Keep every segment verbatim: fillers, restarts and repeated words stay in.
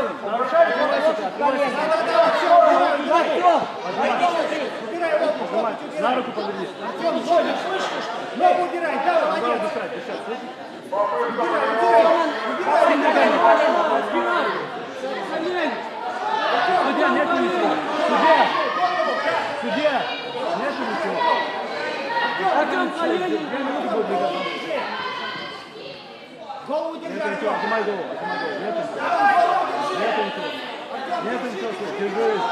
На руку повернись. Артем, зонишь, слышишь? Ногу убирай, давай, Вадим. Убирай, убирай. Убирай, убирай. Убирай. Судья, нету ничего. Судья. Судья. Нету ничего. Артем, колени. Голову держи. Отнимай голову. Нету ничего. Нету ничего. Нету ничего. Держись.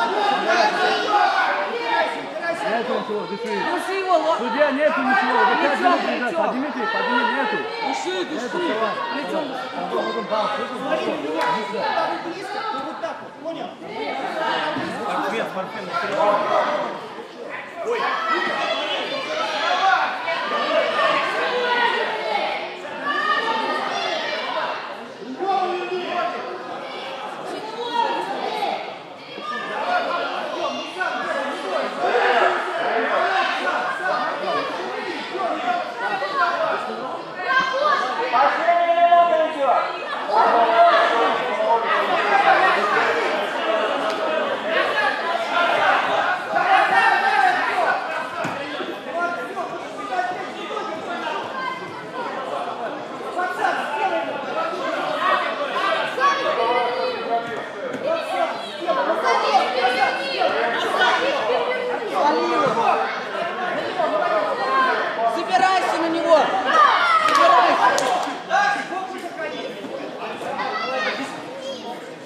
Нету ничего, дыши. Дыши его, ло... Судья, нету ничего. Лицо, лицо. Подними ты, подними, нету. Дыши, дыши. Лицо. Смотри, меня. Когда вы близко, то вот так вот, понял? Парфен, парфен, парфен. Ой.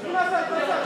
Назад, назад!